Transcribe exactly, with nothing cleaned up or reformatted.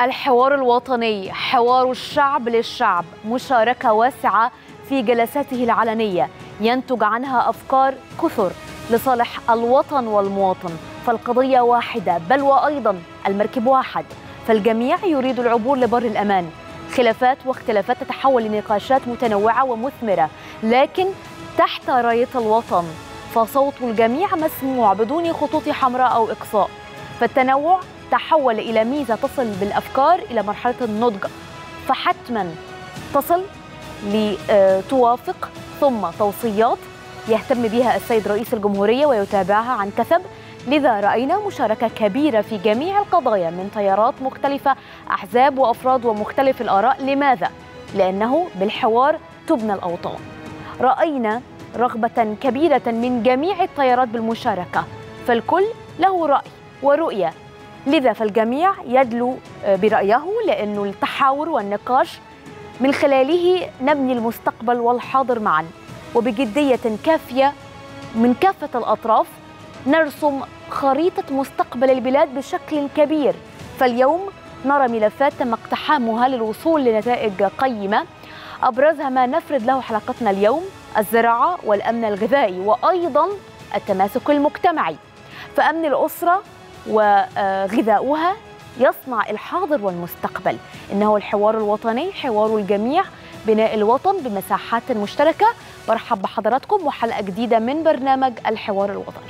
الحوار الوطني، حوار الشعب للشعب، مشاركة واسعة في جلساته العلنية ينتج عنها أفكار كثر لصالح الوطن والمواطن، فالقضية واحدة بل وأيضا المركب واحد، فالجميع يريد العبور لبر الأمان. خلافات واختلافات تتحول لنقاشات متنوعة ومثمرة، لكن تحت راية الوطن، فصوت الجميع مسموع بدون خطوط حمراء أو إقصاء. فالتنوع تحول إلى ميزة تصل بالأفكار إلى مرحلة النضج، فحتما تصل لتوافق ثم توصيات يهتم بها السيد رئيس الجمهورية ويتابعها عن كثب. لذا رأينا مشاركة كبيرة في جميع القضايا من تيارات مختلفة، أحزاب وأفراد ومختلف الآراء. لماذا؟ لأنه بالحوار تبنى الأوطان. رأينا رغبة كبيرة من جميع التيارات بالمشاركة، فالكل له رأي ورؤية، لذا فالجميع يدلو برأيه، لأنه التحاور والنقاش من خلاله نبني المستقبل والحاضر معا، وبجدية كافية من كافة الأطراف نرسم خريطة مستقبل البلاد بشكل كبير. فاليوم نرى ملفات تم اقتحامها للوصول لنتائج قيمة، أبرزها ما نفرد له حلقتنا اليوم: الزراعة والأمن الغذائي وأيضا التماسك المجتمعي. فأمن الأسرة وغذاؤها يصنع الحاضر والمستقبل. إنه الحوار الوطني، حوار الجميع، بناء الوطن بمساحات مشتركة. برحب بحضراتكم وحلقة جديدة من برنامج الحوار الوطني.